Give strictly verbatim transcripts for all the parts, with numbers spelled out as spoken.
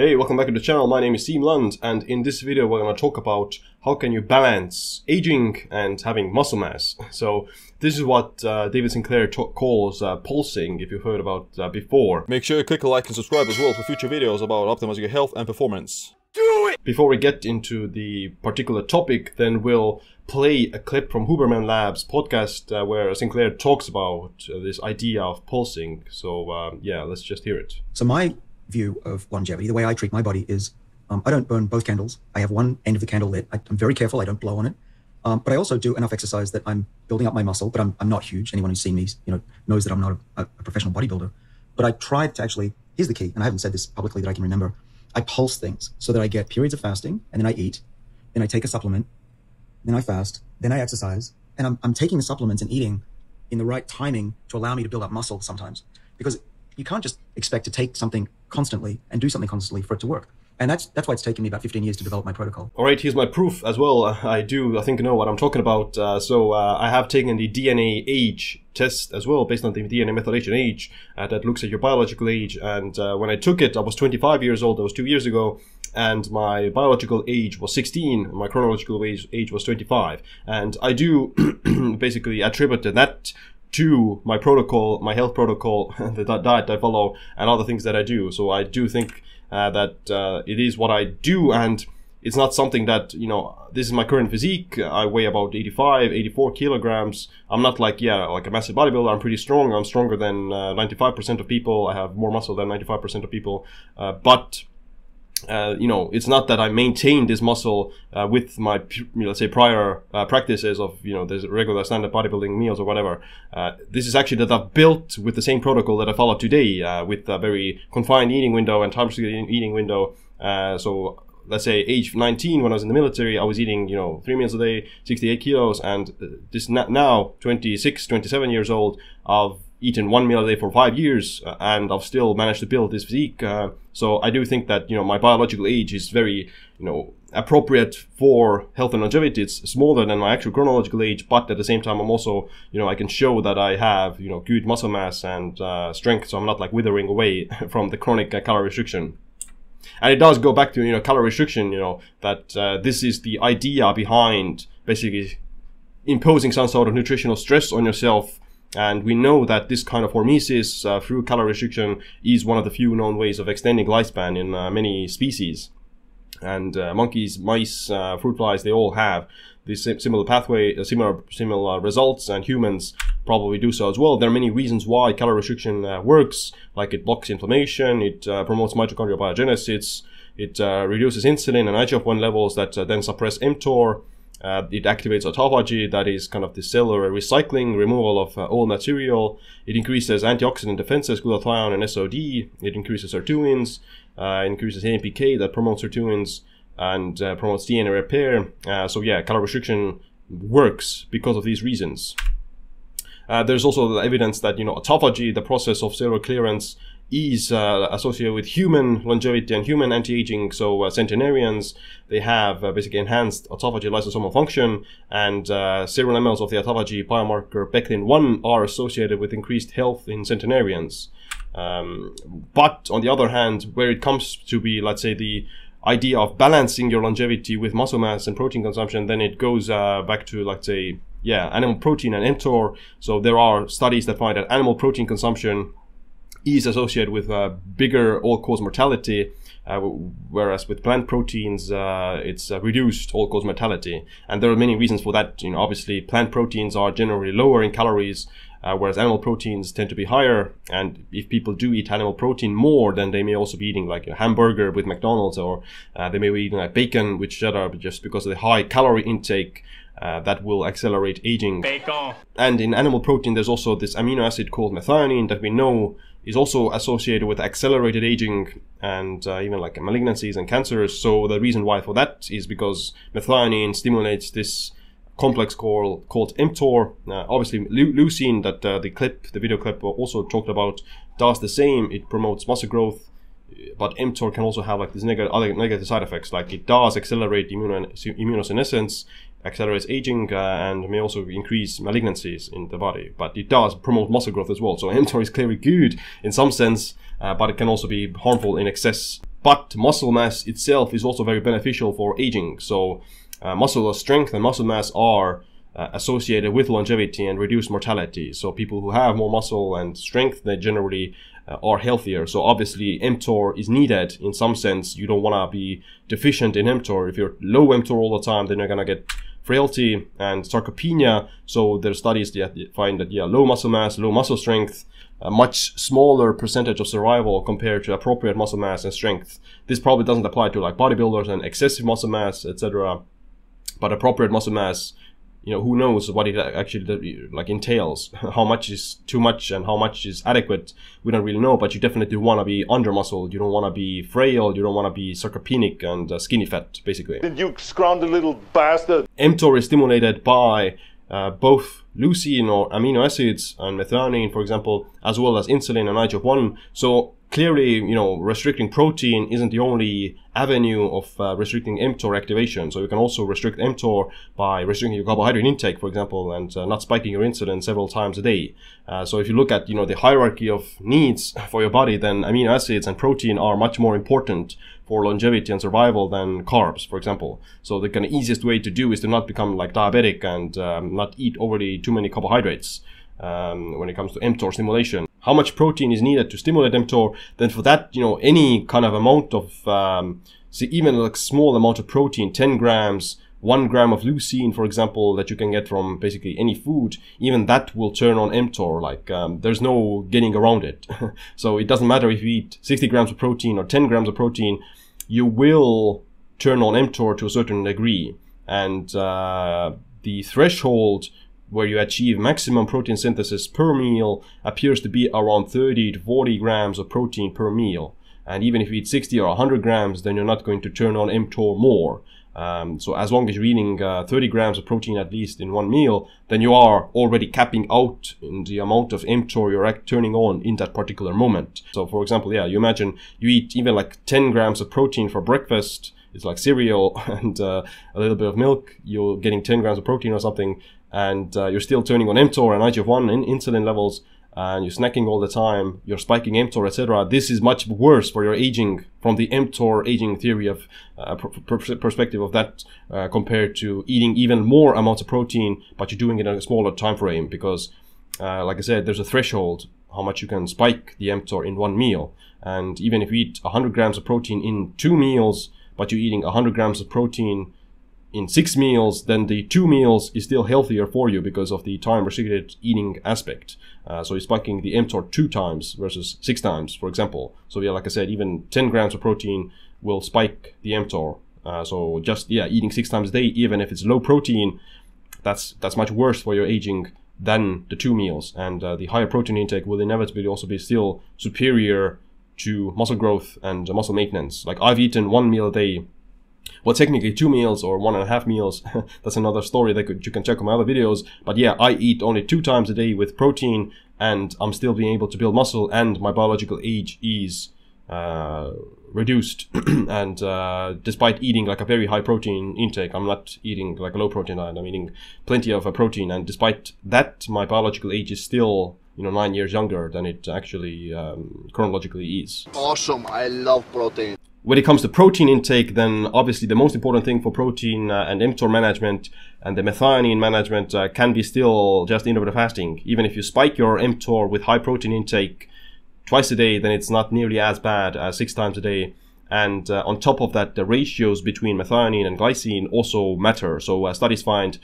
Hey, welcome back to the channel. My name is Siim Land, and in this video we're going to talk about how can you balance aging and having muscle mass. So this is what uh, David Sinclair calls uh, pulsing, if you've heard about uh, before. Make sure you click like and subscribe as well for future videos about optimizing your health and performance. Do it! Before we get into the particular topic, then we'll play a clip from Huberman Labs podcast uh, where Sinclair talks about uh, this idea of pulsing. So um, yeah, let's just hear it. So my view of longevity, the way I treat my body is um, I don't burn both candles. I have one end of the candle lit. I, I'm very careful. I don't blow on it. Um, but I also do enough exercise that I'm building up my muscle, but I'm, I'm not huge. Anyone who's seen me, you know, knows that I'm not a, a professional bodybuilder, but I tried to actually, here's the key. And I haven't said this publicly that I can remember. I pulse things so that I get periods of fasting and then I eat, then I take a supplement, then I fast, then I exercise. And I'm, I'm taking the supplements and eating in the right timing to allow me to build up muscle sometimes, because you can't just expect to take something constantly and do something constantly for it to work. And that's that's why it's taken me about fifteen years to develop my protocol. All right, here's my proof as well. I do, I think, know what I'm talking about. Uh, so uh, I have taken the D N A age test as well, based on the D N A methylation age uh, that looks at your biological age. And uh, when I took it, I was twenty-five years old. That was two years ago. And my biological age was sixteen. My chronological age, age was twenty-five. And I do basically attribute that to my protocol, my health protocol, the diet I follow, and other things that I do. So I do think uh, that uh, it is what I do, and it's not something that, you know, this is my current physique. I weigh about eighty-five, eighty-four kilograms. I'm not like, yeah, like a massive bodybuilder. I'm pretty strong. I'm stronger than uh, ninety-five percent of people. I have more muscle than ninety-five percent of people. Uh, but Uh, you know, it's not that I maintain this muscle uh, with my, let's say, prior uh, practices of, you know, there's regular standard bodybuilding meals or whatever. Uh, this is actually that I've built with the same protocol that I follow today, uh, with a very confined eating window and time-restricted eating window. Uh, so, let's say, age nineteen, when I was in the military, I was eating, you know, three meals a day, sixty-eight kilos, and this now, twenty-six, twenty-seven years old, I've eaten one meal a day for five years, uh, and I've still managed to build this physique. Uh, so I do think that, you know, my biological age is very, you know, appropriate for health and longevity. It's smaller than my actual chronological age, but at the same time, I'm also, you know, I can show that I have, you know, good muscle mass and uh, strength. So I'm not like withering away from the chronic uh, calorie restriction. And it does go back to, you know, calorie restriction, you know, that uh, this is the idea behind basically imposing some sort of nutritional stress on yourself. And we know that this kind of hormesis uh, through calorie restriction is one of the few known ways of extending lifespan in uh, many species. And uh, monkeys, mice, uh, fruit flies, they all have this similar pathway, uh, similar, similar results, and humans probably do so as well. There are many reasons why calorie restriction uh, works, like it blocks inflammation, it uh, promotes mitochondrial biogenesis, it uh, reduces insulin and I G F one levels that uh, then suppress mTOR. Uh, it activates autophagy, that is kind of the cellular recycling, removal of uh, old material. It increases antioxidant defenses, glutathione and S O D. It increases sirtuins, uh, increases A M P K that promotes sirtuins, and uh, promotes D N A repair. Uh, so yeah, calorie restriction works because of these reasons. Uh, there's also the evidence that, you know, autophagy, the process of cellular clearance, is uh, associated with human longevity and human anti-aging. So uh, centenarians, they have uh, basically enhanced autophagy lysosomal function, and uh, serum levels of the autophagy biomarker Beclin one are associated with increased health in centenarians. Um, but on the other hand, where it comes to be, let's say, the idea of balancing your longevity with muscle mass and protein consumption, then it goes uh, back to, let's say, yeah, animal protein and mTOR. So there are studies that find that animal protein consumption is associated with uh, bigger all-cause mortality, uh, whereas with plant proteins, uh, it's uh, reduced all-cause mortality. And there are many reasons for that. You know, obviously, plant proteins are generally lower in calories, uh, whereas animal proteins tend to be higher. And if people do eat animal protein more, then they may also be eating like a hamburger with McDonald's, or uh, they may be eating like bacon with cheddar, just because of the high calorie intake. Uh, that will accelerate aging. Bacon. And in animal protein, there's also this amino acid called methionine that we know is also associated with accelerated aging and uh, even like malignancies and cancers. So the reason why for that is because methionine stimulates this complex called, called mTOR. Uh, obviously, leucine, that uh, the clip, the video clip also talked about, does the same. It promotes muscle growth. But mTOR can also have like these neg other negative side effects, like it does accelerate immuno immunosenescence, accelerates aging, uh, and may also increase malignancies in the body. But it does promote muscle growth as well. So mTOR is clearly good in some sense, uh, but it can also be harmful in excess. But muscle mass itself is also very beneficial for aging. So uh, muscle strength and muscle mass are uh, associated with longevity and reduced mortality. So people who have more muscle and strength, they generally uh, are healthier. So obviously mTOR is needed in some sense. You don't want to be deficient in mTOR. If you're low mTOR all the time, then you're going to get frailty and sarcopenia. So there are studies that find that, yeah, low muscle mass, low muscle strength, a much smaller percentage of survival compared to appropriate muscle mass and strength. This probably doesn't apply to like bodybuilders and excessive muscle mass, et cetera. But appropriate muscle mass, you know, who knows what it actually like entails? How much is too much and how much is adequate? We don't really know. But you definitely want to be under muscled. You don't want to be frail. You don't want to be sarcopenic and uh, skinny fat, basically. Did you scrounge a little bastard? mTOR is stimulated by Uh, both leucine or amino acids and methionine, for example, as well as insulin and I G F one. So clearly, you know, restricting protein isn't the only avenue of uh, restricting mTOR activation. So you can also restrict mTOR by restricting your carbohydrate intake, for example, and uh, not spiking your insulin several times a day. Uh, so if you look at, you know, the hierarchy of needs for your body, then amino acids and protein are much more important for longevity and survival than carbs, for example. So the kind of easiest way to do is to not become like diabetic and um, not eat overly too many carbohydrates um, when it comes to mTOR stimulation. How much protein is needed to stimulate mTOR? Then for that, you know, any kind of amount of, um, see, even like small amount of protein, ten grams, one gram of leucine, for example, that you can get from basically any food, even that will turn on mTOR. Like, um, there's no getting around it. So it doesn't matter if you eat sixty grams of protein or ten grams of protein, you will turn on mTOR to a certain degree. And uh, the threshold where you achieve maximum protein synthesis per meal appears to be around thirty to forty grams of protein per meal. And even if you eat sixty or one hundred grams, then you're not going to turn on mTOR more. Um, so as long as you're eating uh, thirty grams of protein at least in one meal, then you are already capping out in the amount of mTOR you're turning on in that particular moment. So for example, yeah, you imagine you eat even like ten grams of protein for breakfast. It's like cereal and uh, a little bit of milk. You're getting ten grams of protein or something, and uh, you're still turning on mTOR and I G F one and insulin levels, and you're snacking all the time, you're spiking mTOR, et cetera. This is much worse for your aging from the mTOR aging theory of uh, pr pr perspective of that uh, compared to eating even more amounts of protein, but you're doing it in a smaller time frame because, uh, like I said, there's a threshold how much you can spike the mTOR in one meal. And even if you eat one hundred grams of protein in two meals, but you're eating one hundred grams of protein in six meals, then the two meals is still healthier for you because of the time restricted eating aspect. Uh, so it's spiking the mTOR two times versus six times, for example. So yeah, like I said, even ten grams of protein will spike the mTOR. Uh, so just, yeah, eating six times a day, even if it's low protein, that's that's much worse for your aging than the two meals. And uh, the higher protein intake will inevitably also be still superior to muscle growth and muscle maintenance. Like, I've eaten one meal a day, well, technically two meals or one and a half meals. That's another story that could, you can check on my other videos. But yeah, I eat only two times a day with protein, and I'm still being able to build muscle, and my biological age is uh, reduced. And uh, despite eating like a very high protein intake, I'm not eating like a low protein diet. I'm eating plenty of uh, protein, and despite that, my biological age is still, you know, nine years younger than it actually um, chronologically is. Awesome, I love protein. When it comes to protein intake, then obviously the most important thing for protein uh, and mTOR management and the methionine managent uh, can be still just intermittent fasting. Even if you spike your mTOR with high protein intake twice a day, then it's not nearly as bad as six times a day. And uh, on top of that, the ratios between methionine and glycine also matter. So uh, studies find,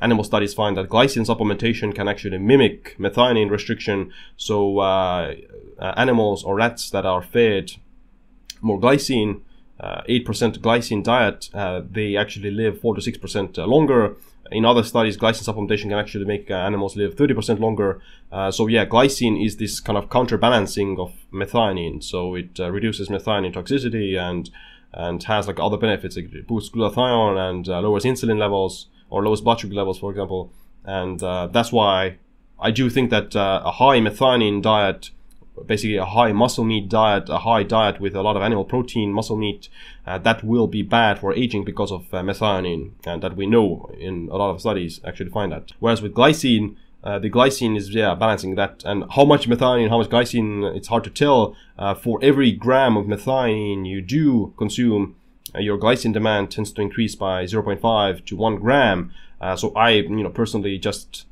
animal studies find that glycine supplementation can actually mimic methionine restriction. So uh, uh, animals or rats that are fed more glycine, uh, eight percent glycine diet, uh, they actually live four to six percent longer. In other studies, glycine supplementation can actually make uh, animals live thirty percent longer. Uh, so yeah, glycine is this kind of counterbalancing of methionine. So it uh, reduces methionine toxicity and and has like other benefits. It boosts glutathione and uh, lowers insulin levels or lowers blood sugar levels, for example. And uh, that's why I do think that uh, a high methionine diet, basically a high muscle meat diet, a high diet with a lot of animal protein, muscle meat, uh, that will be bad for aging because of uh, methionine, and that we know in a lot of studies actually find that. Whereas with glycine, uh, the glycine is yeah balancing that. And how much methionine, how much glycine, it's hard to tell. Uh, for every gram of methionine you do consume, uh, your glycine demand tends to increase by zero point five to one gram. Uh, so I, you know, personally just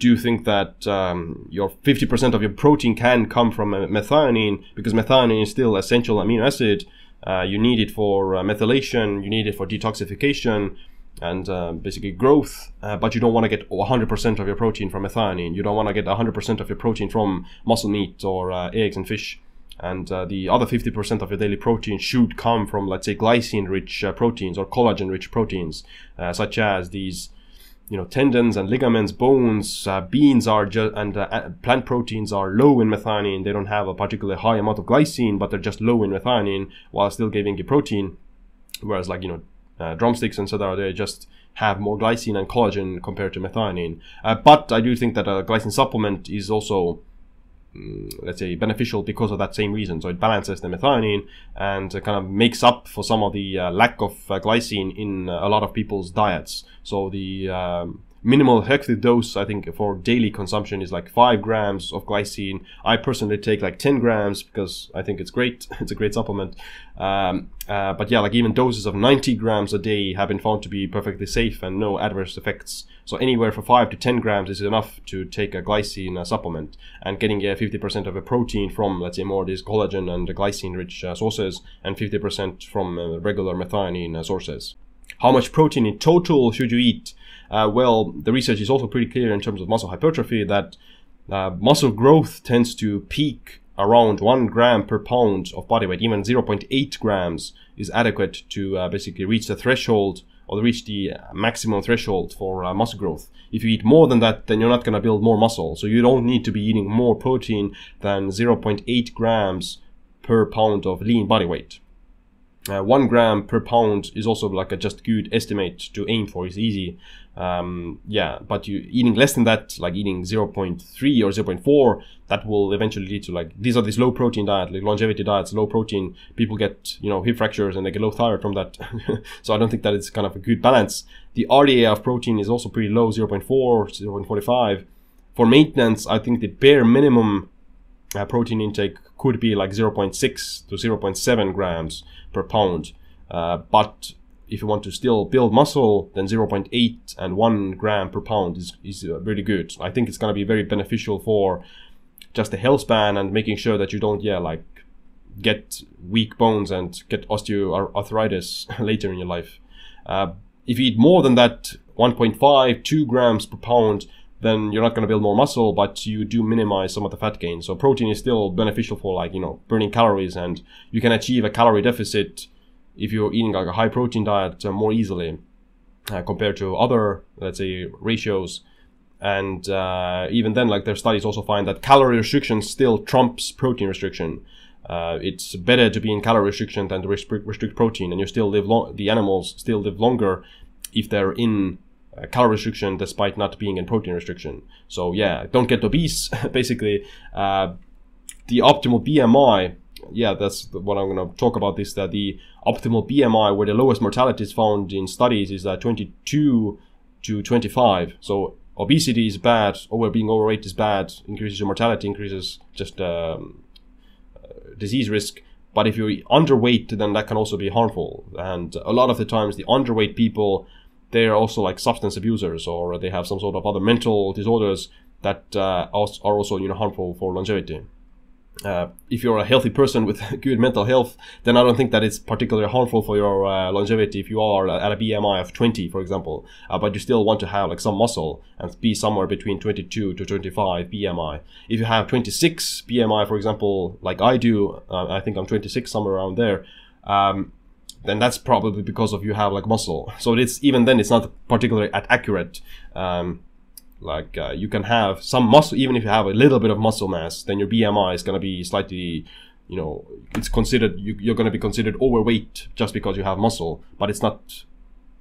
do think that um, your fifty percent of your protein can come from uh, methionine, because methionine is still essential amino acid. Uh, you need it for uh, methylation, you need it for detoxification and uh, basically growth, uh, but you don't want to get one hundred percent of your protein from methionine. You don't want to get one hundred percent of your protein from muscle meat or uh, eggs and fish. And uh, the other fifty percent of your daily protein should come from, let's say, glycine-rich uh, proteins or collagen-rich proteins, uh, such as these, you know, tendons and ligaments, bones. Uh, beans are just, and uh, plant proteins are low in methionine. They don't have a particularly high amount of glycine, but they're just low in methionine while still giving you protein. Whereas, like, you know, uh, drumsticks and cetera, they just have more glycine and collagen compared to methionine. Uh, but I do think that a glycine supplement is also, um, let's say, beneficial because of that same reason. So it balances the methionine and uh, kind of makes up for some of the uh, lack of uh, glycine in uh, a lot of people's diets. So the uh, minimal healthy dose, I think, for daily consumption is like five grams of glycine. I personally take like ten grams because I think it's great. It's a great supplement. Um, uh, but yeah, like even doses of ninety grams a day have been found to be perfectly safe and no adverse effects. So anywhere from five to ten grams is enough to take a glycine uh, supplement. And getting uh, fifty percent of a protein from, let's say, more of these collagen and glycine-rich uh, sources, and fifty percent from uh, regular methionine uh, sources. How much protein in total should you eat? Uh, well, the research is also pretty clear in terms of muscle hypertrophy that uh, muscle growth tends to peak around one gram per pound of body weight. Even zero point eight grams is adequate to uh, basically reach the threshold, or reach the maximum threshold for uh, muscle growth. If you eat more than that, then you're not going to build more muscle. So you don't need to be eating more protein than zero point eight grams per pound of lean body weight. Uh, one gram per pound is also like a just good estimate to aim for. It's easy. Um, yeah, but you eating less than that, like eating zero point three or zero point four, that will eventually lead to, like, these are these low protein diets, like longevity diets, low protein. People get, you know, hip fractures and they get low thyroid from that. So I don't think that it's kind of a good balance. The R D A of protein is also pretty low, zero point four, zero point four five. For maintenance, I think the bare minimum Uh, protein intake could be like zero point six to zero point seven grams per pound. Uh, but if you want to still build muscle, then zero point eight and one gram per pound is, is uh, really good. I think it's going to be very beneficial for just the health span and making sure that you don't, yeah, like get weak bones and get osteoarthritis later in your life. Uh, if you eat more than that, one point five, two grams per pound, then you're not going to build more muscle, but you do minimize some of the fat gain. So protein is still beneficial for, like, you know, burning calories, and you can achieve a calorie deficit if you're eating like a high protein diet uh, more easily uh, compared to other, let's say, ratios. And uh, even then, like, their studies also find that calorie restriction still trumps protein restriction. Uh, it's better to be in calorie restriction than to restrict, restrict protein, and you still live long. The animals still live longer if they're in calorie restriction despite not being in protein restriction. So yeah, don't get obese. Basically, uh, the optimal B M I, yeah, that's what I'm going to talk about this, that the optimal B M I where the lowest mortality is found in studies is uh, twenty-two to twenty-five. So obesity is bad, over being overweight is bad, increases your mortality, increases just um, disease risk. But if you're underweight, then that can also be harmful. And a lot of the times the underweight people, they're also like substance abusers, or they have some sort of other mental disorders that uh, are also, you know, harmful for longevity. Uh, if you're a healthy person with good mental health, then I don't think that it's particularly harmful for your uh, longevity if you are at a B M I of twenty, for example, uh, but you still want to have like some muscle and be somewhere between twenty-two to twenty-five B M I. If you have twenty-six B M I, for example, like I do, uh, I think I'm twenty-six, somewhere around there, um, then that's probably because of you have like muscle. So it's, even then it's not particularly accurate. Um, like uh, you can have some muscle, even if you have a little bit of muscle mass, then your B M I is going to be slightly, you know, it's considered, you, you're going to be considered overweight just because you have muscle, but it's not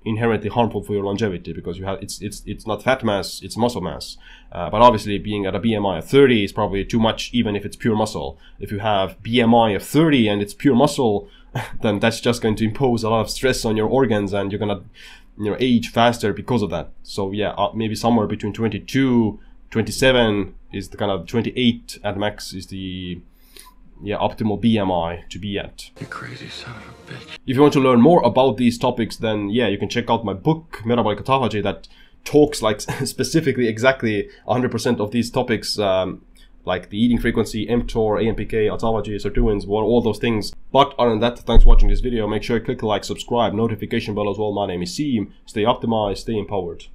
inherently harmful for your longevity because you have, it's it's it's not fat mass, it's muscle mass. Uh, but obviously being at a B M I of thirty is probably too much, even if it's pure muscle. If you have B M I of thirty and it's pure muscle, then that's just going to impose a lot of stress on your organs, and you're gonna, you know, age faster because of that. So yeah, uh, maybe somewhere between 22 twenty-seven is the kind of twenty-eight at max is the yeah optimal B M I to be at. You crazy son of a bitch. If you want to learn more about these topics, then yeah, you can check out my book Metabolic Autophagy that talks like specifically exactly one hundred percent of these topics, um, like the eating frequency, mTOR, A M P K, autophagy, sirtuins, what all those things. But other than that, thanks for watching this video. Make sure you click like, subscribe, notification bell as well. My name is Siim. Stay optimized, stay empowered.